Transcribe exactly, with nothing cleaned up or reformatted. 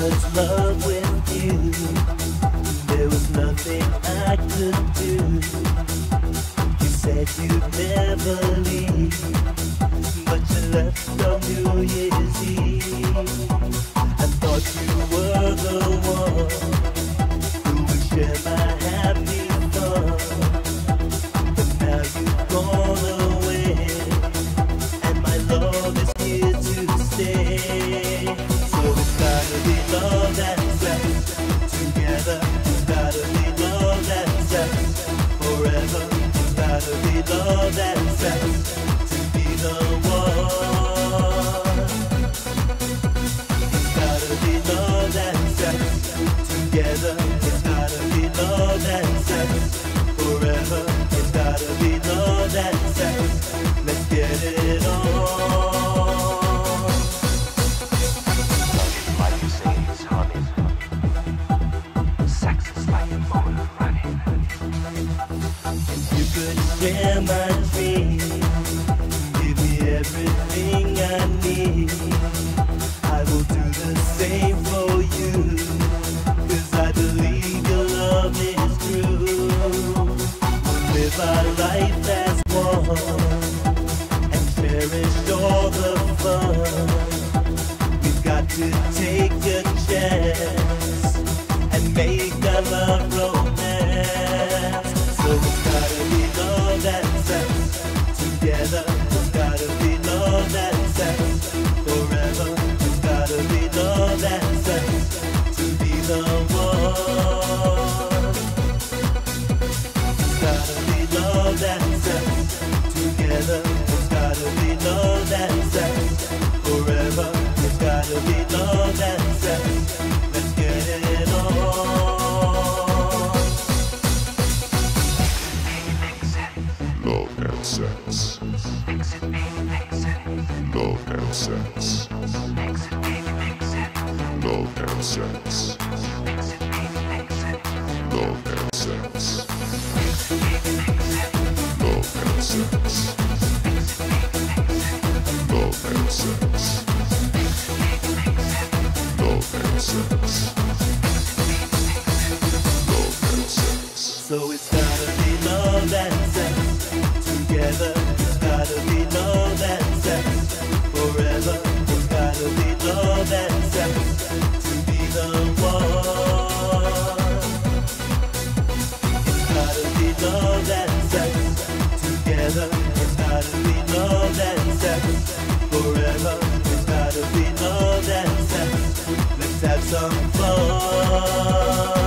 was love with you. There was nothing I could do. You said you'd never leave, but you left on New Year's Eve. I thought you were the one who would share my happy thoughts, but now you've gone away, and my love is here to stay. Gotta be love that lasts together. It's gotta be love that lasts forever. It's gotta be love that lasts to be the one. It's gotta be love that lasts together. It's gotta be love that lasts forever. It's gotta be love that lasts. Let's get it on. Share my dreams, give me everything I need. I will do the same for you, cause I believe your love is true. We'll live our life as one, and cherish all the fun. We've got to take a chance, and make our love romance. So it's gotta be love that lasts together. It's gotta be love that lasts forever. It's gotta be love that lasts to be the one. It's gotta be love that lasts together. It's gotta be love that lasts forever. It's gotta be love that lasts. Let's get it on. Sense. Makes it baby, makes it. Love and sense. Makes it baby, makes it. Love and sense. Makes it baby, makes it. Love and sense. Makes it baby, makes it. Love and sense. Makes it baby, makes it. Love and sense. Makes it baby, makes it. Love and sense. Makes it baby, makes it. Love and sense. So it's gotta be love and sense. Together, it's gotta be love that lasts forever. It's gotta be love that lasts to be the one. It's gotta be love that lasts together. It's gotta be love that lasts forever. It's gotta be love that lasts. Let's have some fun.